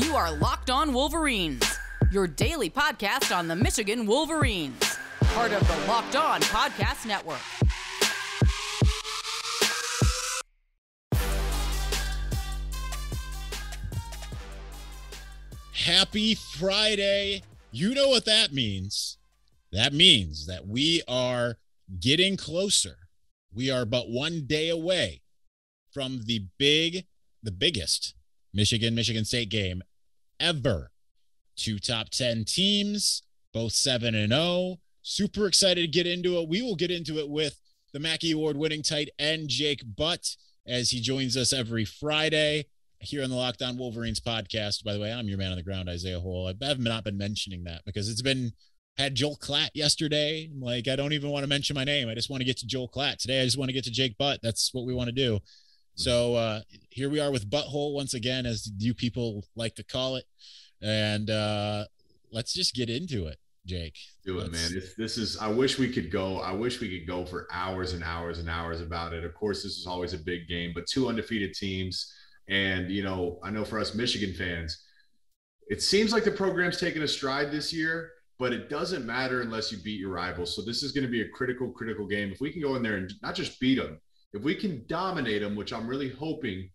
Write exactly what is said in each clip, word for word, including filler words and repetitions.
You are Locked On Wolverines, your daily podcast on the Michigan Wolverines, part of the Locked On Podcast Network. Happy Friday. You know what that means. That means that we are getting closer. We are but one day away from the big, the biggest Michigan, Michigan State game ever. Two top ten teams, both seven and oh. Super excited to get into it. We will get into it with the Mackey Award winning tight end Jake Butt as he joins us every Friday here on the Locked On Wolverines podcast. By the way, I'm your man on the ground, Isaiah Hole. I have not been mentioning that because it's been had Joel Klatt yesterday. Like, I don't even want to mention my name. I just want to get to Joel Klatt. Today, I just want to get to Jake Butt. That's what we want to do. So uh, here we are with Butthole once again, as you people like to call it. And uh, let's just get into it, Jake. Do it, let's... man. This, this is, I wish we could go. I wish we could go for hours and hours and hours about it. Of course, this is always a big game, but two undefeated teams. And, you know, I know for us Michigan fans, it seems like the program's taking a stride this year, but it doesn't matter unless you beat your rivals. So this is going to be a critical, critical game. If we can go in there and not just beat them, if we can dominate them, which I'm really hoping,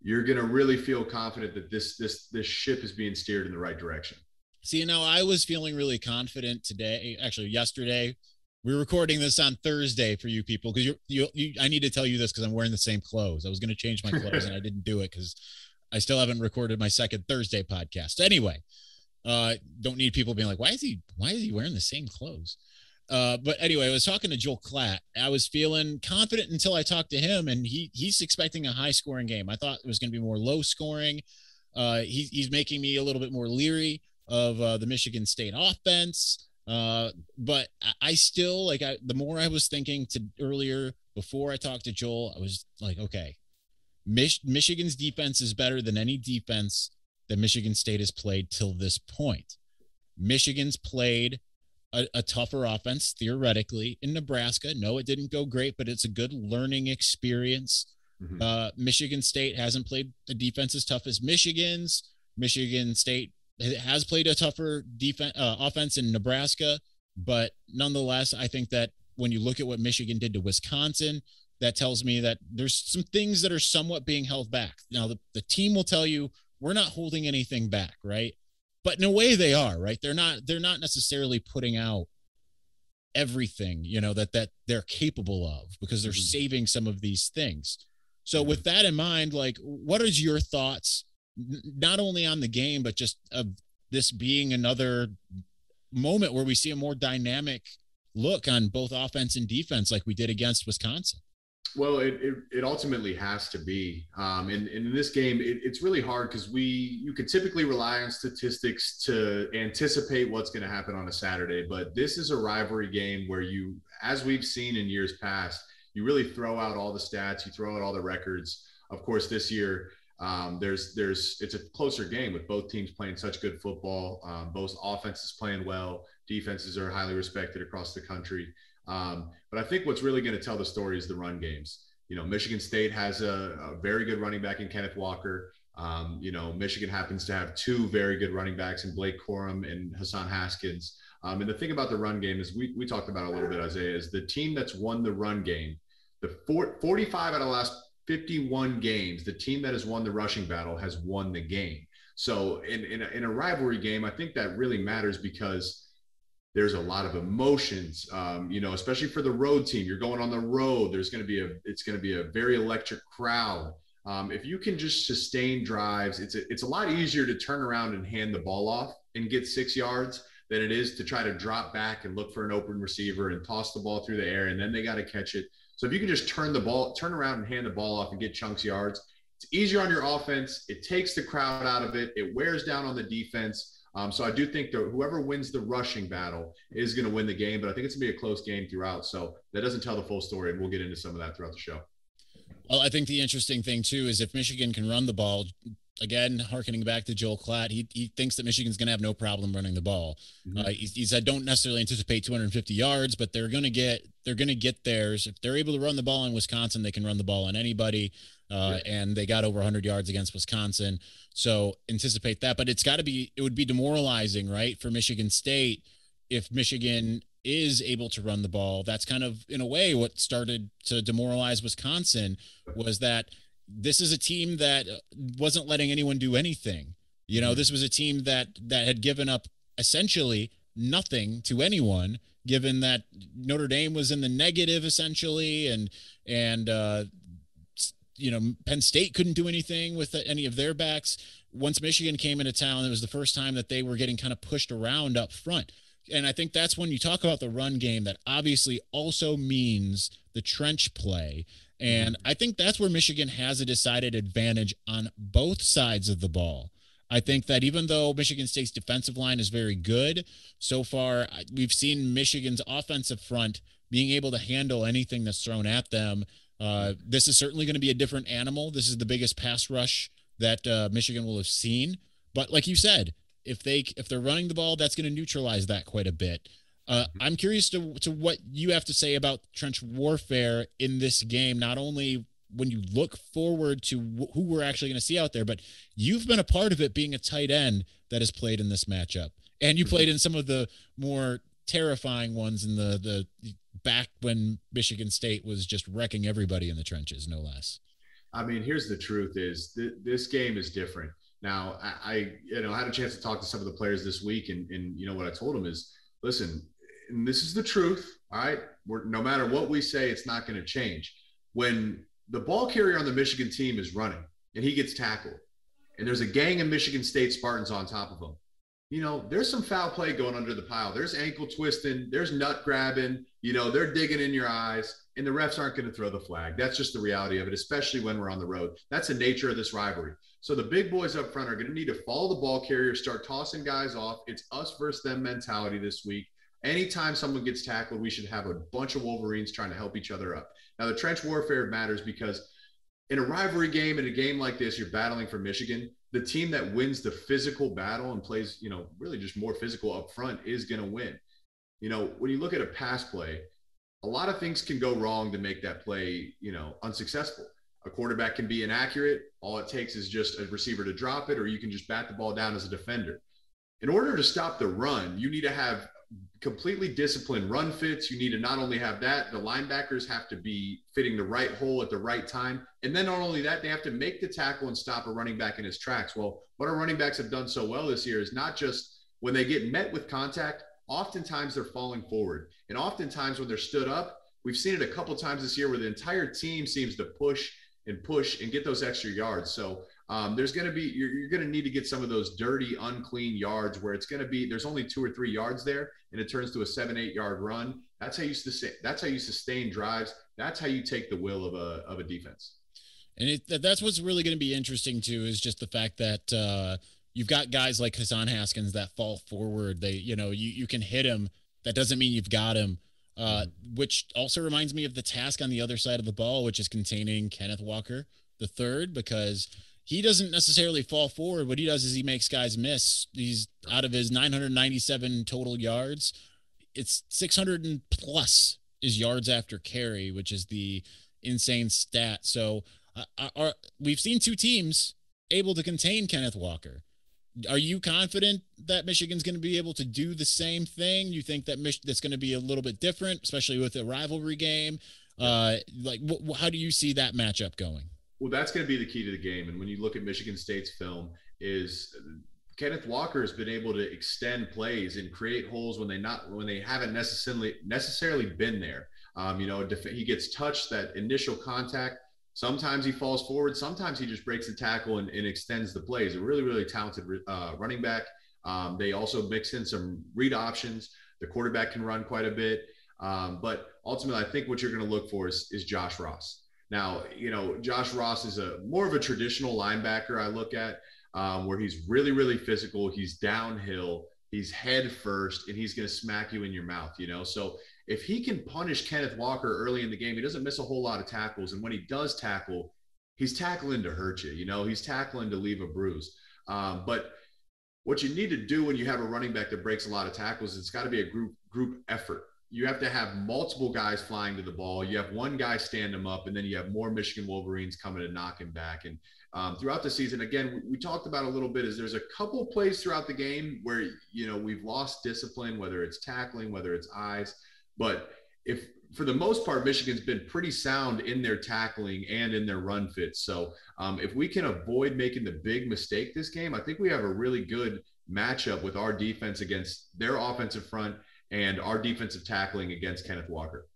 you're going to really feel confident that this this this ship is being steered in the right direction. See, you know, I was feeling really confident today. Actually, yesterday, we were recording this on Thursday for you people because you, you you I need to tell you this because I'm wearing the same clothes. I was going to change my clothes and I didn't do it because I still haven't recorded my second Thursday podcast. Anyway, uh, don't need people being like, why is he why is he wearing the same clothes? Uh, but anyway, I was talking to Joel Klatt. I was feeling confident until I talked to him, and he he's expecting a high-scoring game. I thought it was going to be more low-scoring. Uh, he, he's making me a little bit more leery of uh, the Michigan State offense. Uh, but I, I still, like, I, the more I was thinking to earlier, before I talked to Joel, I was like, okay, Mich- Michigan's defense is better than any defense that Michigan State has played till this point. Michigan's played A, a tougher offense theoretically in Nebraska. No, it didn't go great, but it's a good learning experience. Mm-hmm. Uh, Michigan State hasn't played the defense as tough as Michigan's. Michigan State has played a tougher defense uh, offense in Nebraska, but nonetheless, I think that when you look at what Michigan did to Wisconsin, that tells me that there's some things that are somewhat being held back. Now the, the team will tell you we're not holding anything back, right? But in a way they are, right? They're not, they're not necessarily putting out everything, you know, that, that they're capable of because they're mm-hmm. saving some of these things. So with that in mind, like, what is your thoughts, not only on the game, but just of this being another moment where we see a more dynamic look on both offense and defense, like we did against Wisconsin? Well, it, it, it ultimately has to be. Um, and, and in this game, it, it's really hard because we you could typically rely on statistics to anticipate what's going to happen on a Saturday. But this is a rivalry game where you, as we've seen in years past, you really throw out all the stats, you throw out all the records. Of course, this year, um, there's there's it's a closer game with both teams playing such good football. Um, both offenses playing well. Defenses are highly respected across the country. Um, but I think what's really going to tell the story is the run games. You know, Michigan State has a, a very good running back in Kenneth Walker. Um, you know, Michigan happens to have two very good running backs in Blake Corum and Hassan Haskins. Um, and the thing about the run game is we, we talked about a little bit, Isaiah, is the team that's won the run game, the four, forty-five out of the last fifty-one games, the team that has won the rushing battle has won the game. So in, in, a, in a rivalry game, I think that really matters because there's a lot of emotions, um, you know, especially for the road team. You're going on the road. There's going to be a, it's going to be a very electric crowd. Um, if you can just sustain drives, it's a, it's a lot easier to turn around and hand the ball off and get six yards than it is to try to drop back and look for an open receiver and toss the ball through the air. And then they got to catch it. So if you can just turn the ball, turn around and hand the ball off and get chunks yards, it's easier on your offense. It takes the crowd out of it. It wears down on the defense. Um, so I do think that whoever wins the rushing battle is going to win the game, but I think it's going to be a close game throughout. So that doesn't tell the full story, and we'll get into some of that throughout the show. Well, I think the interesting thing, too, is if Michigan can run the ball, again, hearkening back to Joel Klatt, he, he thinks that Michigan's going to have no problem running the ball. Mm-hmm. Uh, he, he said don't necessarily anticipate two hundred fifty yards, but they're going to get – they're going to get theirs. If they're able to run the ball in Wisconsin, they can run the ball on anybody. Uh, yeah. And they got over one hundred yards against Wisconsin. So anticipate that. But it's got to be – it would be demoralizing, right, for Michigan State if Michigan is able to run the ball. That's kind of, in a way, what started to demoralize Wisconsin was that this is a team that wasn't letting anyone do anything. You know, this was a team that that had given up essentially nothing to anyone, given that Notre Dame was in the negative essentially, and and uh, you know, Penn State couldn't do anything with any of their backs. Once Michigan came into town, it was the first time that they were getting kind of pushed around up front. And I think that's when you talk about the run game, that obviously also means the trench play. And I think that's where Michigan has a decided advantage on both sides of the ball. I think that even though Michigan State's defensive line is very good, so far we've seen Michigan's offensive front being able to handle anything that's thrown at them. Uh, this is certainly going to be a different animal. This is the biggest pass rush that uh, Michigan will have seen. But like you said, if they if they're running the ball, that's going to neutralize that quite a bit. Uh, I'm curious to to what you have to say about trench warfare in this game, not only when you look forward to wh- who we're actually going to see out there, but you've been a part of it being a tight end that has played in this matchup. And you played in some of the more terrifying ones in the, the back when Michigan State was just wrecking everybody in the trenches, no less. I mean, here's the truth is th- this game is different. Now, I, I you know I had a chance to talk to some of the players this week, and, and you know what I told them is, listen, and this is the truth, all right? We're, no matter what we say, it's not going to change. When the ball carrier on the Michigan team is running and he gets tackled and there's a gang of Michigan State Spartans on top of him, you know, there's some foul play going under the pile. There's ankle twisting. There's nut grabbing. You know, they're digging in your eyes, and the refs aren't going to throw the flag. That's just the reality of it, especially when we're on the road. That's the nature of this rivalry. So the big boys up front are going to need to follow the ball carrier, start tossing guys off. It's us versus them mentality this week. Anytime someone gets tackled, we should have a bunch of Wolverines trying to help each other up. Now, the trench warfare matters because in a rivalry game, in a game like this, you're battling for Michigan. The team that wins the physical battle and plays, you know, really just more physical up front is going to win. You know, when you look at a pass play, a lot of things can go wrong to make that play, you know, unsuccessful. A quarterback can be inaccurate. All it takes is just a receiver to drop it, or you can just bat the ball down as a defender. In order to stop the run, you need to have completely disciplined run fits. You need to not only have that, the linebackers have to be fitting the right hole at the right time. And then not only that, they have to make the tackle and stop a running back in his tracks. Well, what our running backs have done so well this year is not just when they get met with contact, oftentimes they're falling forward. And oftentimes when they're stood up, we've seen it a couple times this year where the entire team seems to push and push and get those extra yards. So um, there's going to be, you're, you're going to need to get some of those dirty, unclean yards where it's going to be, there's only two or three yards there and it turns to a seven, eight yard run. That's how you sustain, that's how you sustain drives. That's how you take the will of a, of a defense. And it, that's, what's really going to be interesting too, is just the fact that uh, you've got guys like Hassan Haskins that fall forward. They, you know, you, you can hit him. That doesn't mean you've got him. Uh, which also reminds me of the task on the other side of the ball, which is containing Kenneth Walker the third, because he doesn't necessarily fall forward. What he does is he makes guys miss. He's out of his nine hundred ninety-seven total yards. It's six hundred and plus is yards after carry, which is the insane stat. So uh, our, we've seen two teams able to contain Kenneth Walker. Are you confident that Michigan's going to be able to do the same thing? You think that Mich- that's going to be a little bit different, especially with a rivalry game? Uh, like, wh- how do you see that matchup going? Well, that's going to be the key to the game. And when you look at Michigan State's film, is Kenneth Walker has been able to extend plays and create holes when they not when they haven't necessarily necessarily been there. Um, you know, def- he gets touched, that initial contact. Sometimes he falls forward. Sometimes he just breaks the tackle and, and extends the plays. A really, really talented uh, running back. Um, they also mix in some read options. The quarterback can run quite a bit. Um, but ultimately, I think what you're going to look for is, is Josh Ross. Now, you know, Josh Ross is a more of a traditional linebacker I look at, um, where he's really, really physical. He's downhill. He's head first, and he's going to smack you in your mouth, you know. So if he can punish Kenneth Walker early in the game, he doesn't miss a whole lot of tackles. And when he does tackle, he's tackling to hurt you. You know, he's tackling to leave a bruise. Um, but what you need to do when you have a running back that breaks a lot of tackles, it's got to be a group group effort. you have to have multiple guys flying to the ball. You have one guy stand him up, and then you have more Michigan Wolverines coming to knock him back. And um, throughout the season, again, we, we talked about a little bit, is there's a couple plays throughout the game where, you know, we've lost discipline, whether it's tackling, whether it's eyes. But if for the most part, Michigan's been pretty sound in their tackling and in their run fits. So um, if we can avoid making the big mistake this game, I think we have a really good matchup with our defense against their offensive front and our defensive tackling against Kenneth Walker.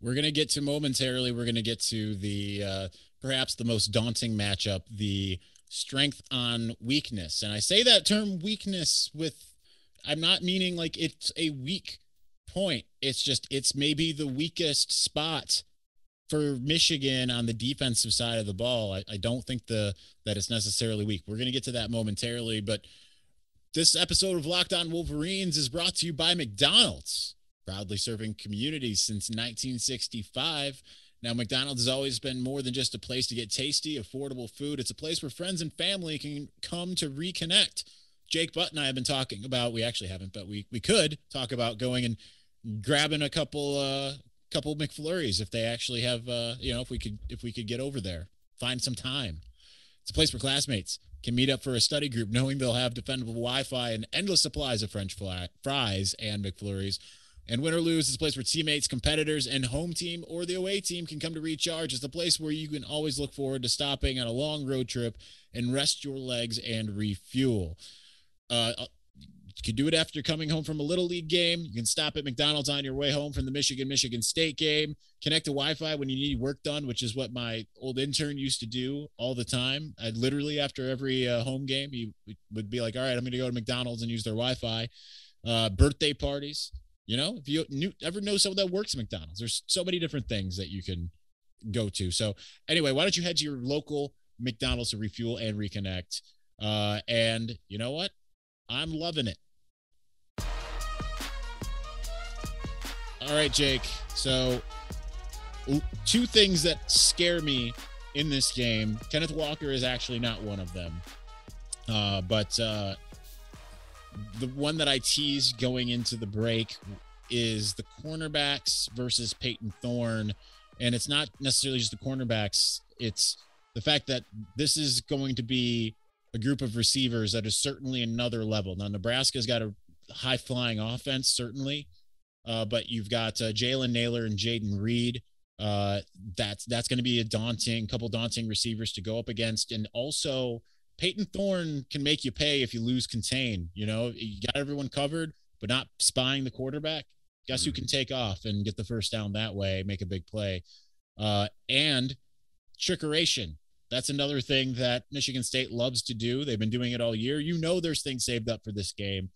We're going to get to momentarily, we're going to get to the uh, perhaps the most daunting matchup, the strength on weakness. And I say that term weakness with, I'm not meaning like it's a weak point. It's just, it's maybe the weakest spot for Michigan on the defensive side of the ball. I, I don't think the that it's necessarily weak. We're going to get to that momentarily, but this episode of Locked On Wolverines is brought to you by McDonald's, proudly serving communities since nineteen sixty-five. Now, McDonald's has always been more than just a place to get tasty, affordable food. It's a place where friends and family can come to reconnect. Jake Butt and I have been talking about, we actually haven't, but we we could talk about going and grabbing a couple uh, couple McFlurries if they actually have, uh, you know, if we could if we could get over there, find some time. It's a place for classmates can meet up for a study group, knowing they'll have dependable Wi-Fi and endless supplies of French fly, fries and McFlurries. And win or lose, is a place where teammates, competitors, and home team or the away team can come to recharge. It's the place where you can always look forward to stopping on a long road trip and rest your legs and refuel. Uh, you can do it after coming home from a Little League game. You can stop at McDonald's on your way home from the Michigan-Michigan State game. Connect to Wi-Fi when you need work done, which is what my old intern used to do all the time. I literally, after every uh, home game, he would be like, all right, I'm going to go to McDonald's and use their Wi-Fi. Uh, birthday parties. You know, if you knew, ever know someone that works at McDonald's, there's so many different things that you can go to. So anyway, why don't you head to your local McDonald's to refuel and reconnect. Uh, and you know what? I'm loving it. All right, Jake. So two things that scare me in this game. Kenneth Walker is actually not one of them. Uh, but uh, the one that I teased going into the break is the cornerbacks versus Peyton Thorne. And it's not necessarily just the cornerbacks. It's the fact that this is going to be a group of receivers that is certainly another level. Now, Nebraska's got a high-flying offense, certainly, uh, but you've got uh, Jalen Naylor and Jaden Reed. Uh, that's that's going to be a daunting, couple daunting receivers to go up against. And also, Peyton Thorne can make you pay if you lose contain. You know, you got everyone covered, but not spying the quarterback. Guess who can take off and get the first down that way, make a big play. Uh, and trickeration. That's another thing that Michigan State loves to do. They've been doing it all year. You know, there's things saved up for this game.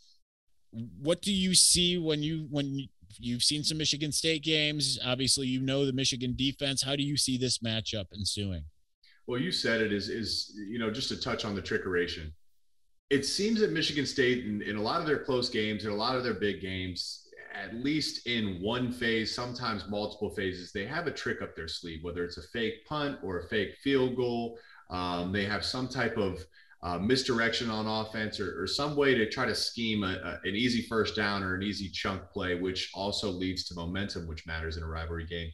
What do you see when you when you've seen some Michigan State games? Obviously, you know the Michigan defense. How do you see this matchup ensuing? Well, you said it is is you know just to touch on the trickeration. It seems that Michigan State in, in a lot of their close games and a lot of their big games, at least in one phase, sometimes multiple phases, they have a trick up their sleeve, whether it's a fake punt or a fake field goal. Um, they have some type of uh, misdirection on offense or, or some way to try to scheme a, a, an easy first down or an easy chunk play, which also leads to momentum, which matters in a rivalry game.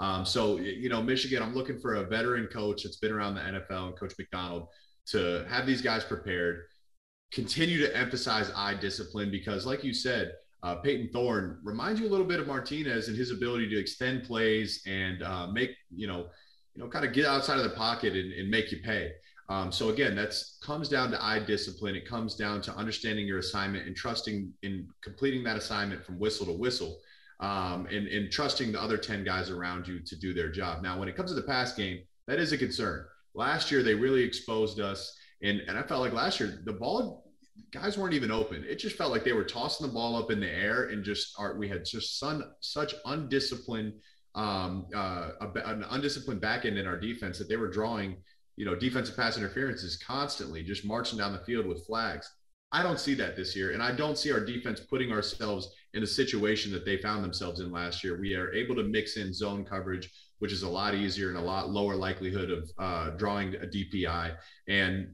Um, so, you know, Michigan, I'm looking for a veteran coach that's been around the N F L and Coach McDonald to have these guys prepared, continue to emphasize eye discipline, because like you said, Uh, Peyton Thorne reminds you a little bit of Martinez and his ability to extend plays and uh, make, you know, you know, kind of get outside of the pocket and, and make you pay. Um, so again, that's comes down to eye discipline. It comes down to understanding your assignment and trusting in completing that assignment from whistle to whistle, um, and, and trusting the other ten guys around you to do their job. Now, when it comes to the pass game, that is a concern. Last year, they really exposed us. And, and I felt like last year, the ball guys weren't even open. It just felt like they were tossing the ball up in the air and just are, we had just sun, such undisciplined, um, uh, an undisciplined back end in our defense that they were drawing, you know, defensive pass interferences constantly, just marching down the field with flags. I don't see that this year. And I don't see our defense putting ourselves in a situation that they found themselves in last year. We are able to mix in zone coverage. which is a lot easier and a lot lower likelihood of uh, drawing a D P I. And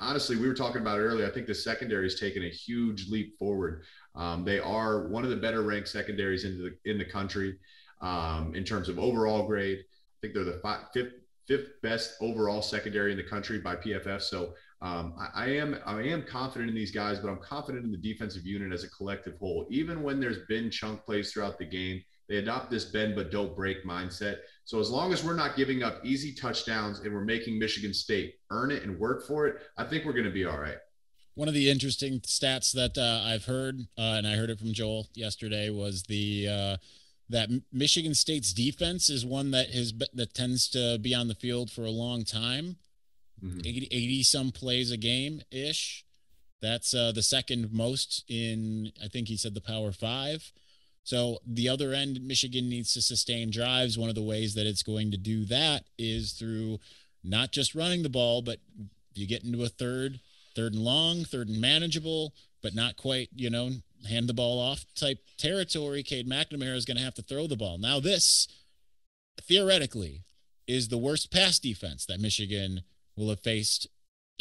honestly, we were talking about it earlier. I think the secondary has taken a huge leap forward. Um, they are one of the better ranked secondaries in the, in the country um, in terms of overall grade. I think they're the five, fifth, fifth best overall secondary in the country by P F F. So um, I, I am I am confident in these guys, but I'm confident in the defensive unit as a collective whole. Even when there's been chunk plays throughout the game, they adopt this bend but don't break mindset. So as long as we're not giving up easy touchdowns and we're making Michigan State earn it and work for it, I think we're going to be all right. One of the interesting stats that uh, I've heard, uh, and I heard it from Joel yesterday, was the uh, that Michigan State's defense is one that has that tends to be on the field for a long time, mm-hmm. eighty, eighty some plays a game ish. That's uh, the second most in, I think he said, the Power Five. So the other end, Michigan needs to sustain drives. One of the ways that it's going to do that is through not just running the ball, but you get into a third, third and long, third and manageable, but not quite, you know, hand the ball off type territory. Cade McNamara is going to have to throw the ball. Now this, theoretically, is the worst pass defense that Michigan will have faced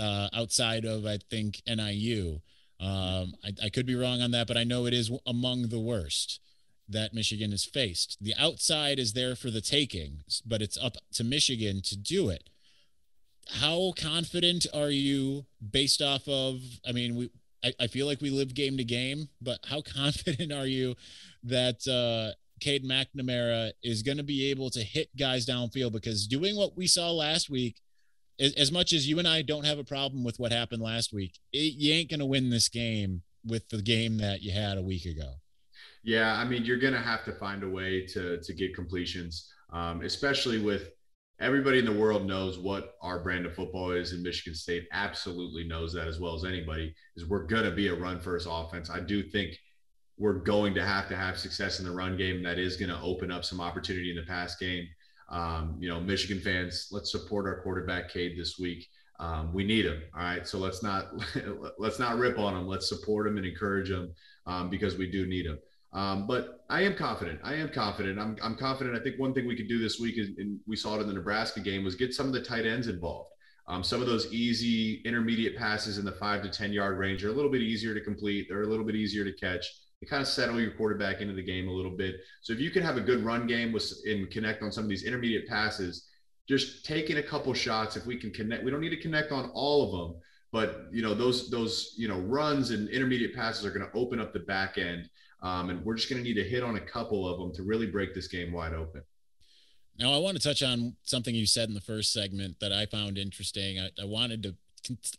uh, outside of, I think, N I U. Um, I, I could be wrong on that, but I know it is among the worst that Michigan has faced. The outside is there for the taking, but it's up to Michigan to do it. How confident are you based off of, I mean, we, I, I feel like we live game to game, but how confident are you that uh, Cade McNamara is going to be able to hit guys downfield? Because doing what we saw last week, as, as much as you and I don't have a problem with what happened last week, it, you ain't going to win this game with the game that you had a week ago. Yeah, I mean, you're going to have to find a way to to get completions, um, especially with everybody in the world knows what our brand of football is, and Michigan State absolutely knows that as well as anybody, is we're going to be a run-first offense. I do think we're going to have to have success in the run game, and that is going to open up some opportunity in the pass game. Um, you know, Michigan fans, let's support our quarterback, Cade, this week. Um, we need him. All right. So let's not, let's not rip on him. Let's support him and encourage him um, because we do need him. Um, but I am confident. I am confident. I'm, I'm confident. I think one thing we could do this week, is, and we saw it in the Nebraska game, was get some of the tight ends involved. Um, some of those easy intermediate passes in the five to ten yard range are a little bit easier to complete. They're a little bit easier to catch. They kind of settle your quarterback into the game a little bit. So if you can have a good run game with, and connect on some of these intermediate passes, just taking a couple shots, if we can connect, we don't need to connect on all of them, but you know, those, those, you know, runs and intermediate passes are going to open up the back end. Um, and we're just going to need to hit on a couple of them to really break this game wide open. Now, I want to touch on something you said in the first segment that I found interesting. I, I wanted to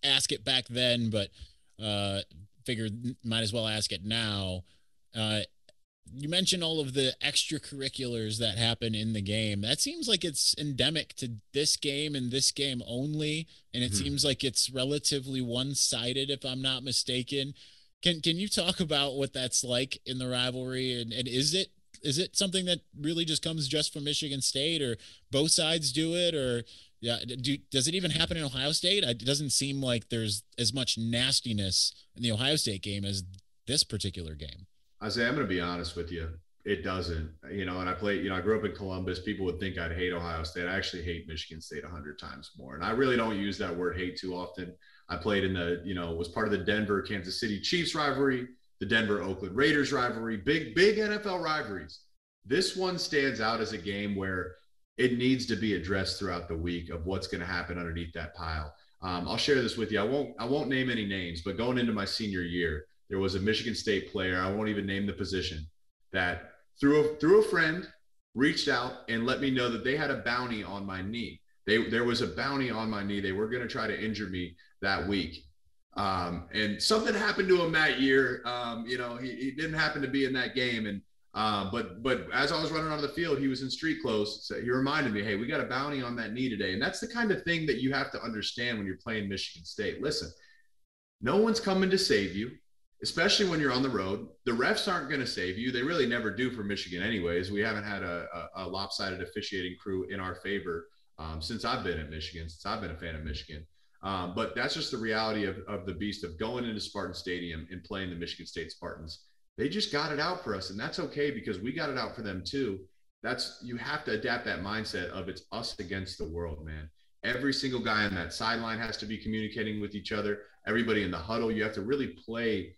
ask it back then, but uh, figured might as well ask it now. Uh, you mentioned all of the extracurriculars that happen in the game. That seems like it's endemic to this game and this game only, and it mm-hmm. seems like it's relatively one-sided, if I'm not mistaken. Can can you talk about what that's like in the rivalry, and, and is it is it something that really just comes just from Michigan State, or both sides do it, or yeah, do, does it even happen in Ohio State? It doesn't seem like there's as much nastiness in the Ohio State game as this particular game. I say I'm going to be honest with you, it doesn't. You know, and I play. You know, I grew up in Columbus. People would think I'd hate Ohio State. I actually hate Michigan State a hundred times more, and I really don't use that word hate too often. I played in the, you know, was part of the Denver-Kansas City Chiefs rivalry, the Denver-Oakland Raiders rivalry, big, big N F L rivalries. This one stands out as a game where it needs to be addressed throughout the week of what's going to happen underneath that pile. Um, I'll share this with you. I won't, I won't name any names, but going into my senior year, there was a Michigan State player, I won't even name the position, that through a, through a friend reached out and let me know that they had a bounty on my knee. They, there was a bounty on my knee. They were going to try to injure me that week. Um, and something happened to him that year. Um, you know, he, he didn't happen to be in that game. And, uh, but, but as I was running on the field, he was in street clothes. So he reminded me, hey, we got a bounty on that knee today. And that's the kind of thing that you have to understand when you're playing Michigan State. Listen, no one's coming to save you, especially when you're on the road. The refs aren't going to save you. They really never do for Michigan anyways. We haven't had a, a, a lopsided officiating crew in our favor Um, since I've been at Michigan, since I've been a fan of Michigan. Um, but that's just the reality of, of the beast of going into Spartan Stadium and playing the Michigan State Spartans. They just got it out for us, and that's okay because we got it out for them too. that's, you have to adapt that mindset of it's us against the world, man. Every single guy on that sideline has to be communicating with each other. Everybody in the huddle, you have to really play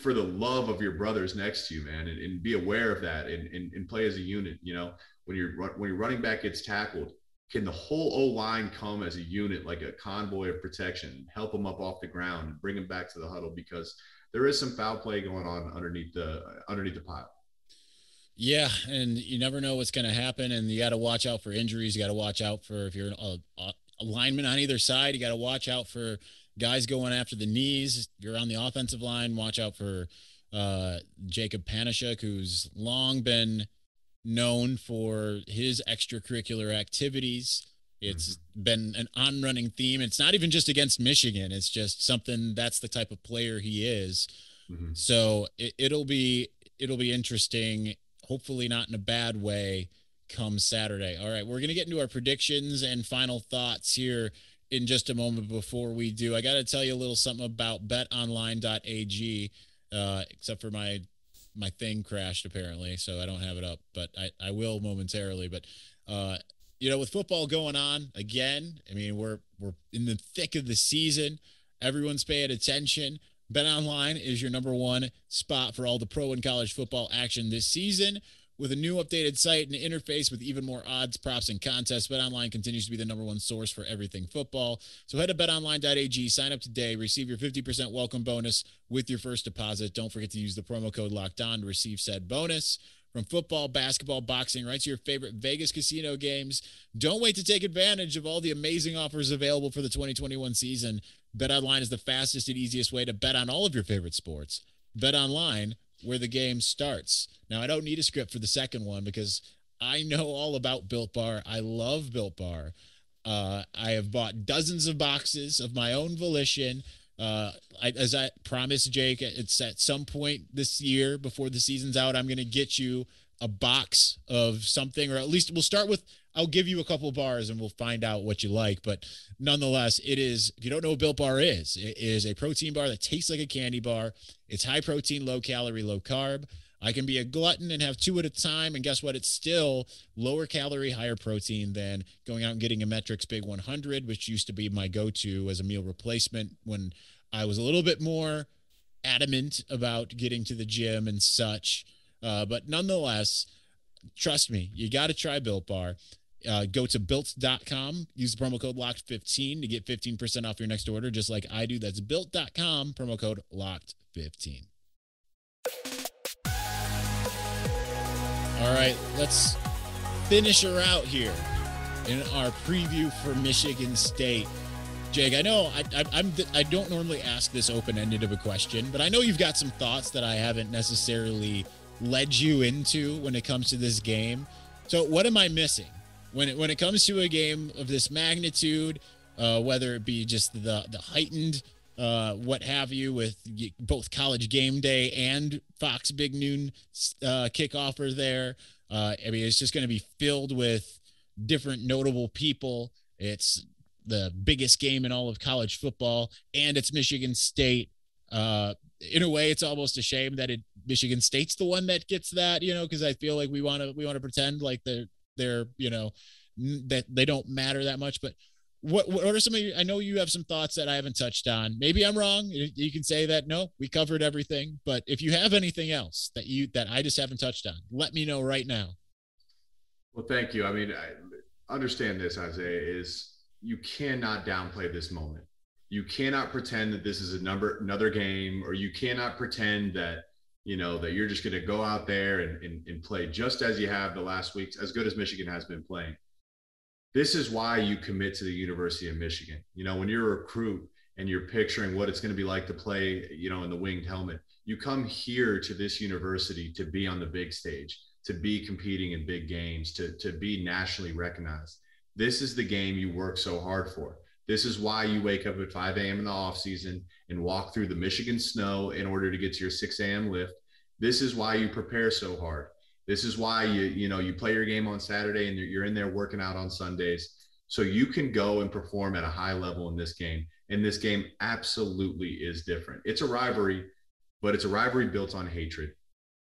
for the love of your brothers next to you, man, and, and be aware of that and, and, and play as a unit. You know, when you're when your running back gets tackled, can the whole O-line come as a unit, like a convoy of protection, help them up off the ground and bring them back to the huddle? Because there is some foul play going on underneath the underneath the pile. Yeah, and you never know what's going to happen, and you got to watch out for injuries. You got to watch out for, if you're a, a lineman on either side, you got to watch out for guys going after the knees. You're on the offensive line, watch out for uh, Jacob Panishuk, who's long been known for his extracurricular activities. It's mm-hmm. been an on-running theme. It's not even just against Michigan. It's just something, that's the type of player he is. Mm-hmm. So it, it'll be it'll be interesting. Hopefully not in a bad way come Saturday. All right, we're going to get into our predictions and final thoughts here in just a moment. Before we do, I got to tell you a little something about bet online dot a g, uh, except for my my thing crashed apparently, so I don't have it up, but I, I will momentarily. But, uh, you know, with football going on again, I mean, we're we're in the thick of the season. Everyone's paying attention. BetOnline is your number one spot for all the pro and college football action this season. With a new updated site and interface with even more odds, props, and contests, BetOnline continues to be the number one source for everything football. So head to bet online dot a g, sign up today, receive your fifty percent welcome bonus with your first deposit. Don't forget to use the promo code LOCKEDON to receive said bonus. From football, basketball, boxing, right to your favorite Vegas casino games, don't wait to take advantage of all the amazing offers available for the twenty twenty-one season. BetOnline is the fastest and easiest way to bet on all of your favorite sports. BetOnline, where the game starts. Now, I don't need a script for the second one because I know all about Built Bar. I love Built Bar. Uh, I have bought dozens of boxes of my own volition. Uh, I, as I promised Jake, it's at some point this year before the season's out, I'm going to get you a box of something, or at least we'll start with, I'll give you a couple bars and we'll find out what you like. But nonetheless, it is, if you don't know what Built Bar is, it is a protein bar that tastes like a candy bar. It's high protein, low calorie, low carb. I can be a glutton and have two at a time. And guess what? It's still lower calorie, higher protein than going out and getting a Metrics Big one hundred, which used to be my go-to as a meal replacement when I was a little bit more adamant about getting to the gym and such. Uh, but nonetheless, trust me, you got to try Built Bar. Uh, go to built dot com, use the promo code locked fifteen to get fifteen percent off your next order, just like I do. That's built dot com, promo code locked fifteen. All right, let's finish her out here in our preview for Michigan State. Jake, I know I I, I'm, I don't normally ask this open-ended of a question, but I know you've got some thoughts that I haven't necessarily led you into when it comes to this game. So what am I missing when it, when it comes to a game of this magnitude, uh, whether it be just the, the heightened Uh, what have you with both College Game Day and Fox Big Noon uh, kickoff are there. Uh, I mean, it's just going to be filled with different notable people. It's the biggest game in all of college football, and it's Michigan State. Uh, in a way, it's almost a shame that it, Michigan State's the one that gets that, you know, because I feel like we want to we want to pretend like they're they're you know that they don't matter that much, but. What what are some of you? I know you have some thoughts that I haven't touched on. Maybe I'm wrong. You can say that no, we covered everything. But if you have anything else that you that I just haven't touched on, let me know right now. Well, thank you. I mean, I understand this, Isaiah, is you cannot downplay this moment. You cannot pretend that this is a number another game, or you cannot pretend that you know that you're just going to go out there and, and and play just as you have the last weeks, as good as Michigan has been playing. This is why you commit to the University of Michigan. You know, when you're a recruit and you're picturing what it's going to be like to play, you know, in the winged helmet, you come here to this university to be on the big stage, to be competing in big games, to, to be nationally recognized. This is the game you work so hard for. This is why you wake up at five a.m. in the offseason and walk through the Michigan snow in order to get to your six a.m. lift. This is why you prepare so hard. This is why you, you know, you play your game on Saturday and you're in there working out on Sundays. So you can go and perform at a high level in this game. And this game absolutely is different. It's a rivalry, but it's a rivalry built on hatred.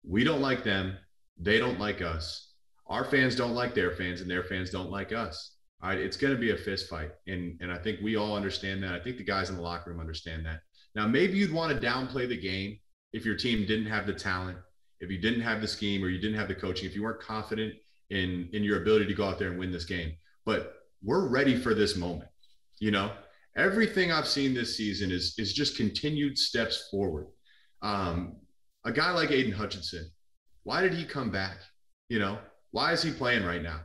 We don't like them. They don't like us. our fans don't like their fans and their fans don't like us. All right, it's going to be a fist fight. And, and I think we all understand that. I think the guys in the locker room understand that. Now, maybe you'd want to downplay the game if your team didn't have the talent, if you didn't have the scheme, or you didn't have the coaching, if you weren't confident in, in your ability to go out there and win this game. But we're ready for this moment. You know, everything I've seen this season is, is just continued steps forward. Um, a guy like Aiden Hutchinson, why did he come back? You know, why is he playing right now?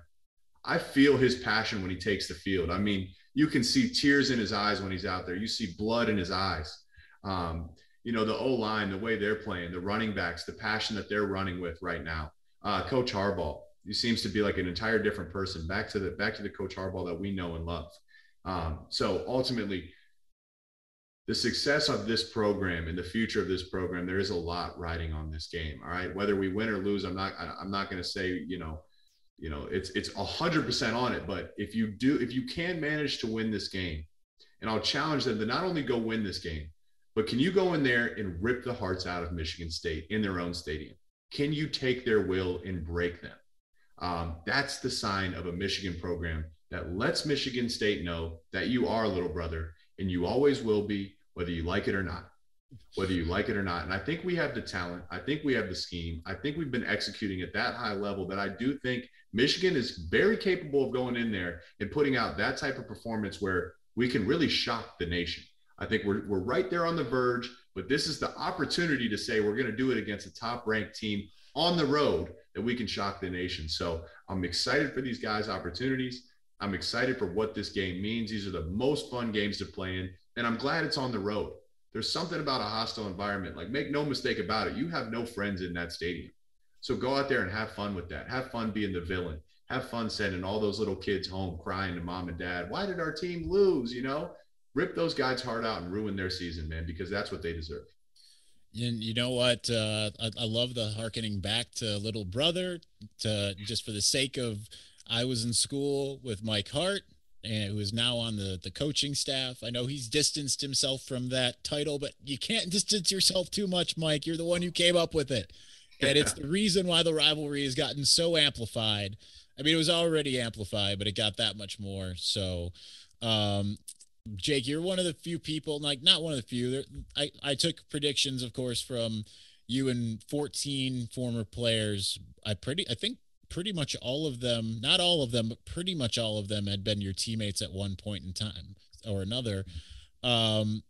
I feel his passion when he takes the field. I mean, you can see tears in his eyes when he's out there. You see blood in his eyes. Um, you know, the O-line, the way they're playing, the running backs, the passion that they're running with right now. Uh, Coach Harbaugh, he seems to be like an entire different person, back to the back to the Coach Harbaugh that we know and love. Um, so ultimately, the success of this program and the future of this program, there is a lot riding on this game. All right, whether we win or lose, I'm not I'm not going to say, you know, you know, it's it's one hundred percent on it. But if you do, if you can manage to win this game, and I'll challenge them to not only go win this game, but can you go in there and rip the hearts out of Michigan State in their own stadium? Can you take their will and break them? Um, that's the sign of a Michigan program that lets Michigan State know that you are a little brother and you always will be, whether you like it or not, whether you like it or not. And I think we have the talent. I think we have the scheme. I think we've been executing at that high level that I do think Michigan is very capable of going in there and putting out that type of performance where we can really shock the nation. I think we're we're right there on the verge, but this is the opportunity to say we're going to do it against a top-ranked team on the road that we can shock the nation. So I'm excited for these guys' opportunities. I'm excited for what this game means. These are the most fun games to play in, and I'm glad it's on the road. There's something about a hostile environment. Like, make no mistake about it, you have no friends in that stadium. So go out there and have fun with that. Have fun being the villain. Have fun sending all those little kids home crying to mom and dad. Why did our team lose, you know? Rip those guys' heart out and ruin their season, man, because that's what they deserve. And you know what? Uh, I, I love the hearkening back to little brother, to just for the sake of I was in school with Mike Hart, and who is now on the, the coaching staff. I know he's distanced himself from that title, but you can't distance yourself too much, Mike. You're the one who came up with it. And it's the reason why the rivalry has gotten so amplified. I mean, it was already amplified, but it got that much more. So, um, Jake, you're one of the few people, like not one of the few. There, I, I took predictions, of course, from you and fourteen former players. I pretty, I think pretty much all of them, not all of them, but pretty much all of them had been your teammates at one point in time or another. Um,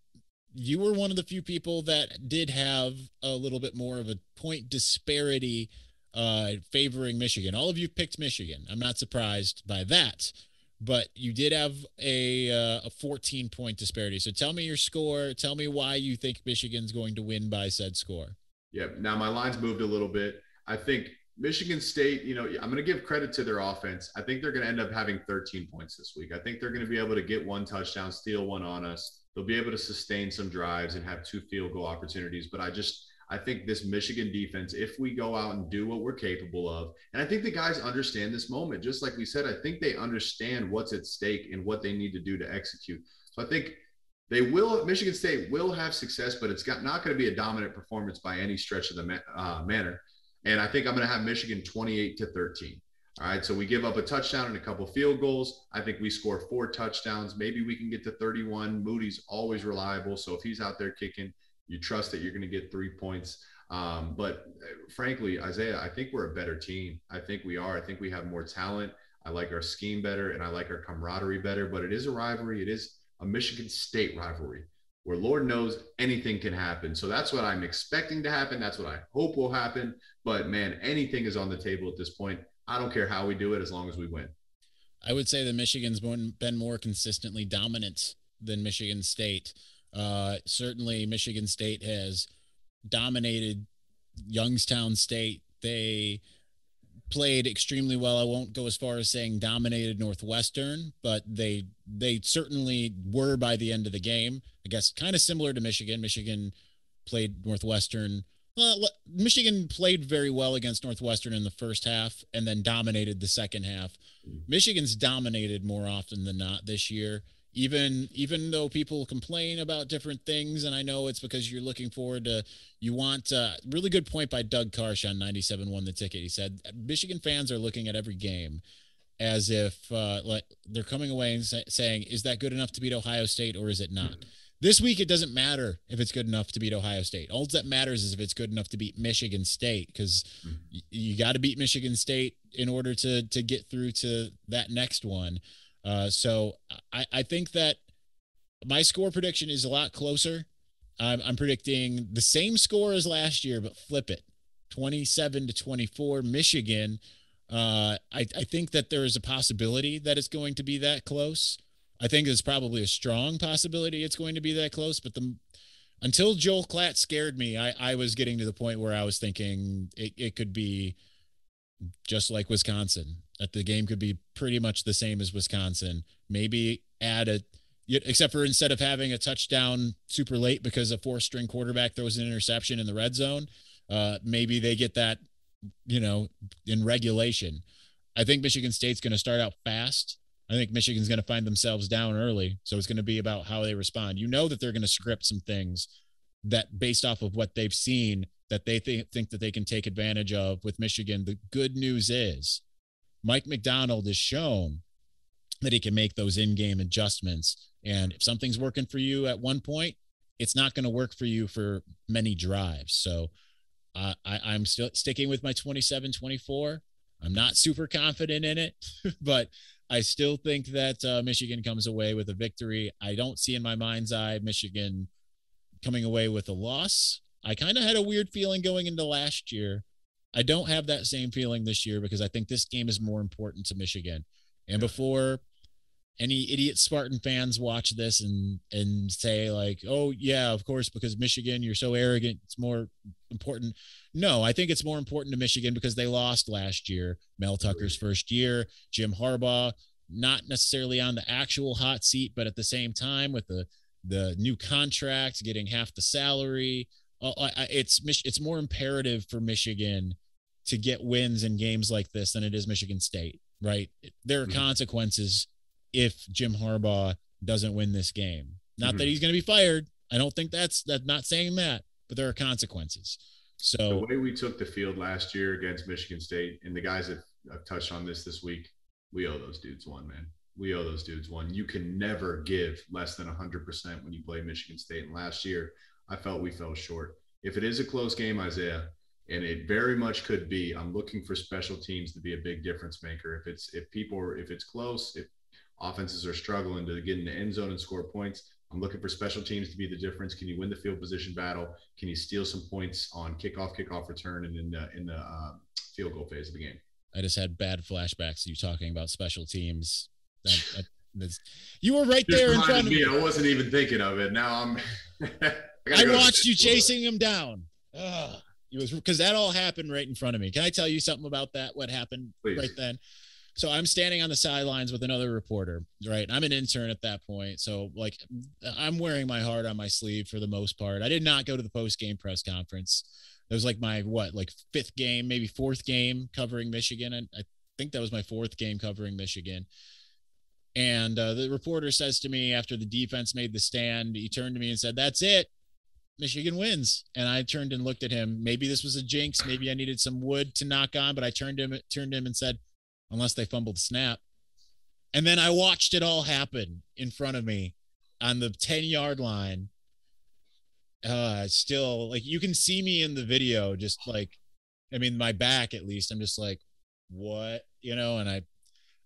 you were one of the few people that did have a little bit more of a point disparity uh, favoring Michigan. All of you picked Michigan. I'm not surprised by that. But you did have a uh, a fourteen-point disparity. So tell me your score. Tell me why you think Michigan's going to win by said score. Yeah. Now, my line's moved a little bit. I think Michigan State, you know, I'm going to give credit to their offense. I think they're going to end up having thirteen points this week. I think they're going to be able to get one touchdown, steal one on us. They'll be able to sustain some drives and have two field goal opportunities. But I just – I think this Michigan defense, if we go out and do what we're capable of, and I think the guys understand this moment, just like we said, I think they understand what's at stake and what they need to do to execute. So I think they will, Michigan State will have success, but it's got, not going to be a dominant performance by any stretch of the uh, manner. And I think I'm going to have Michigan twenty-eight to thirteen. All right. So we give up a touchdown and a couple field goals. I think we score four touchdowns. Maybe we can get to thirty-one. Moody's always reliable. So if he's out there kicking, you trust that you're going to get three points. Um, but frankly, Isaiah, I think we're a better team. I think we are. I think we have more talent. I like our scheme better, and I like our camaraderie better. But it is a rivalry. It is a Michigan State rivalry where Lord knows anything can happen. So that's what I'm expecting to happen. That's what I hope will happen. But, man, anything is on the table at this point. I don't care how we do it as long as we win. I would say that Michigan's been more consistently dominant than Michigan State. Uh, certainly Michigan State has dominated Youngstown State. They played extremely well. I won't go as far as saying dominated Northwestern, but they, they certainly were by the end of the game, I guess, kind of similar to Michigan. Michigan played Northwestern. Well, Michigan played very well against Northwestern in the first half and then dominated the second half. Michigan's dominated more often than not this year. even even though people complain about different things, and I know it's because you're looking forward to, you want uh, really good point by Doug Karsh on ninety-seven one The Ticket. He said Michigan fans are looking at every game as if uh, like they're coming away and say, saying, is that good enough to beat Ohio State or is it not? This week, it doesn't matter if it's good enough to beat Ohio State. All that matters is if it's good enough to beat Michigan State, because mm-hmm. y- you got to beat Michigan State in order to to get through to that next one. Uh, so I, I think that my score prediction is a lot closer. I'm, I'm predicting the same score as last year, but flip it, twenty-seven to twenty-four Michigan. Uh, I, I think that there is a possibility that it's going to be that close. I think it's probably a strong possibility it's going to be that close, but the, until Joel Klatt scared me, I, I was getting to the point where I was thinking it, it could be just like Wisconsin, that the game could be pretty much the same as Wisconsin. Maybe add a, except for instead of having a touchdown super late because a four-string quarterback throws an interception in the red zone, uh, maybe they get that, you know, in regulation. I think Michigan State's going to start out fast. I think Michigan's going to find themselves down early. So it's going to be about how they respond. You know that they're going to script some things that based off of what they've seen that they th- think that they can take advantage of with Michigan. The good news is Mike McDonald has shown that he can make those in-game adjustments. And if something's working for you at one point, it's not going to work for you for many drives. So uh, I, I'm still sticking with my twenty-seven twenty-four I'm not super confident in it, but I still think that uh, Michigan comes away with a victory. I don't see in my mind's eye Michigan coming away with a loss. I kind of had a weird feeling going into last year. I don't have that same feeling this year because I think this game is more important to Michigan. And before any idiot Spartan fans watch this and and say like, oh, yeah, of course, because Michigan, you're so arrogant, it's more important. No, I think it's more important to Michigan because they lost last year. Mel Tucker's first year, Jim Harbaugh, not necessarily on the actual hot seat, but at the same time with the, the new contract, getting half the salary. It's, it's more imperative for Michigan to get wins in games like this than it is Michigan State, right? There are mm-hmm. consequences if Jim Harbaugh doesn't win this game. Not mm-hmm. that he's going to be fired. I don't think that's that's not saying that, but there are consequences. So the way we took the field last year against Michigan State, and the guys that I've touched on this this week, we owe those dudes one, man. We owe those dudes one. You can never give less than one hundred percent when you play Michigan State. And last year, I felt we fell short. If it is a close game, Isaiah, and it very much could be, I'm looking for special teams to be a big difference maker. If it's if people are, if it's close, if offenses are struggling to get in the end zone and score points, I'm looking for special teams to be the difference. Can you win the field position battle? Can you steal some points on kickoff, kickoff return, and in the in the uh, field goal phase of the game? I just had bad flashbacks to you talking about special teams. That, that, that's, you were right there in front of me. me. I wasn't even thinking of it. Now I'm. I, I watched you chasing him down. Ugh. It was because that all happened right in front of me. Can I tell you something about that? What happened Please. right then? So I'm standing on the sidelines with another reporter, right? I'm an intern at that point. So like I'm wearing my heart on my sleeve for the most part. I did not go to the post-game press conference. It was like my, what, like fifth game, maybe fourth game covering Michigan. And I think that was my fourth game covering Michigan. And uh, the reporter says to me after the defense made the stand, he turned to me and said, that's it. Michigan wins. And I turned and looked at him. Maybe this was a jinx. Maybe I needed some wood to knock on, but I turned him, turned him and said, unless they fumbled the snap. And then I watched it all happen in front of me on the ten yard line Uh, still like, you can see me in the video, just like, I mean, my back, at least I'm just like, what, you know, and I,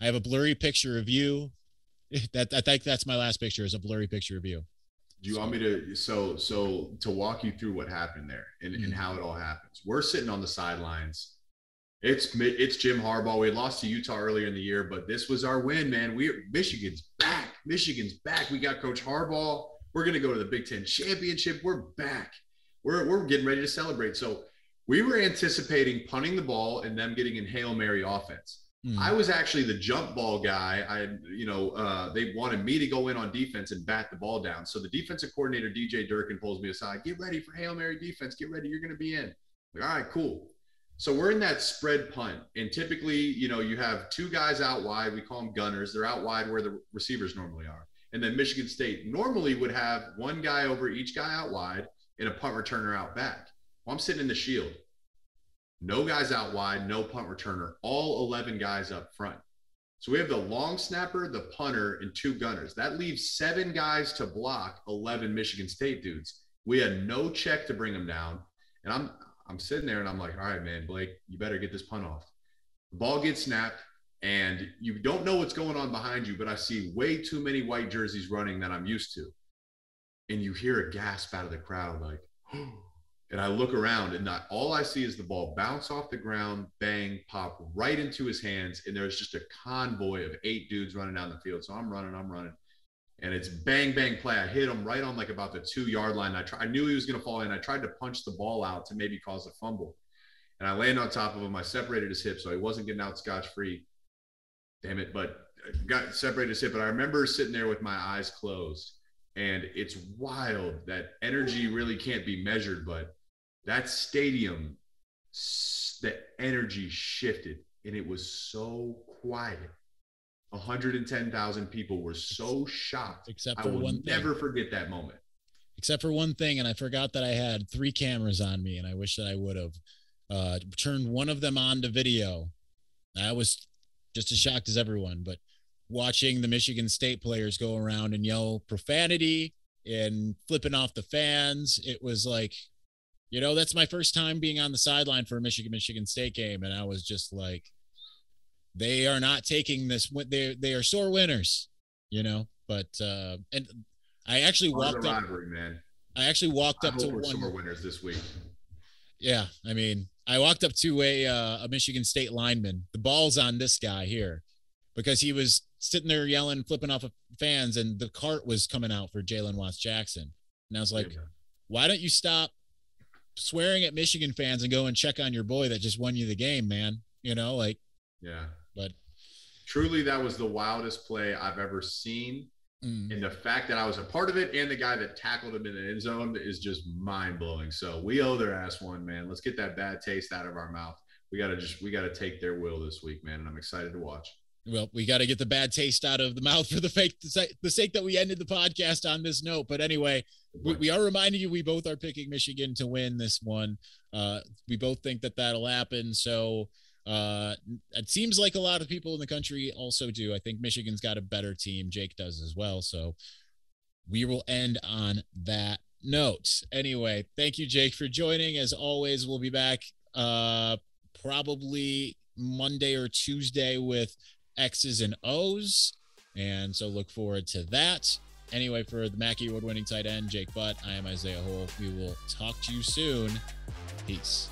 I have a blurry picture of you. That I think that's my last picture is a blurry picture of you. Do you want me to so so to walk you through what happened there and, mm-hmm. and how it all happens? We're sitting on the sidelines. It's it's Jim Harbaugh. We had lost to Utah earlier in the year, but this was our win, man. We Michigan's back. Michigan's back. We got Coach Harbaugh. We're gonna go to the Big Ten Championship. We're back. We're we're getting ready to celebrate. So we were anticipating punting the ball and them getting in Hail Mary offense. I was actually the jump ball guy. I, you know, uh, they wanted me to go in on defense and bat the ball down. So the defensive coordinator, D J Durkin, pulls me aside. Get ready for Hail Mary defense. Get ready. You're going to be in. Like, all right, cool. So we're in that spread punt. And typically, you know, you have two guys out wide. We call them gunners. They're out wide where the receivers normally are. And then Michigan State normally would have one guy over each guy out wide and a punt returner out back. Well, I'm sitting in the shield. No guys out wide, no punt returner, all eleven guys up front. So we have the long snapper, the punter, and two gunners. That leaves seven guys to block eleven Michigan State dudes. We had no check to bring them down. And I'm I'm sitting there and I'm like, all right, man, Blake, you better get this punt off. The ball gets snapped and you don't know what's going on behind you, but I see way too many white jerseys running that I'm used to. And you hear a gasp out of the crowd, like, and I look around and not, all I see is the ball bounce off the ground, bang, pop right into his hands. And there's just a convoy of eight dudes running down the field. So I'm running, I'm running. And it's bang, bang play. I hit him right on like about the two yard line. I, try, I knew he was going to fall in. I tried to punch the ball out to maybe cause a fumble. And I landed on top of him. I separated his hip. So he wasn't getting out scotch-free. Damn it. But I got separated his hip. But I remember sitting there with my eyes closed. And it's wild that energy really can't be measured, but that stadium, the energy shifted and it was so quiet. one hundred ten thousand people were so shocked. Except for I will one thing. Never forget that moment. Except for one thing, and I forgot that I had three cameras on me, and I wish that I would have uh, turned one of them on to video. I was just as shocked as everyone, but watching the Michigan State players go around and yell profanity and flipping off the fans, it was like, you know, that's my first time being on the sideline for a Michigan Michigan State game, and I was just like, they are not taking this. They they are sore winners, you know. But uh, and I actually walked up. Rivalry, man. I actually walked I up hope to we're one. Sore winners this week. Yeah, I mean, I walked up to a uh, a Michigan State lineman. The ball's on this guy here, because he was sitting there yelling, flipping off of fans, and the cart was coming out for Jalen Watts Jackson. And I was like, yeah, why don't you stop swearing at Michigan fans and go and check on your boy that just won you the game, man? You know, like, yeah. But truly, that was the wildest play I've ever seen. Mm. And the fact that I was a part of it and the guy that tackled him in the end zone is just mind-blowing. So we owe their ass one, man. Let's get that bad taste out of our mouth. We got to just, we got to take their will this week, man. And I'm excited to watch. Well, we got to get the bad taste out of the mouth for the fake the sake that we ended the podcast on this note. But anyway, we, we are reminding you, we both are picking Michigan to win this one. Uh, we both think that that'll happen. So uh, it seems like a lot of people in the country also do. I think Michigan's got a better team. Jake does as well. So we will end on that note. Anyway, thank you, Jake, for joining. As always, we'll be back uh, probably Monday or Tuesday with X's and O's, and so look forward to that. Anyway, for the Mackey Award winning tight end Jake Butt, I am Isaiah Hole. We will talk to you soon. Peace.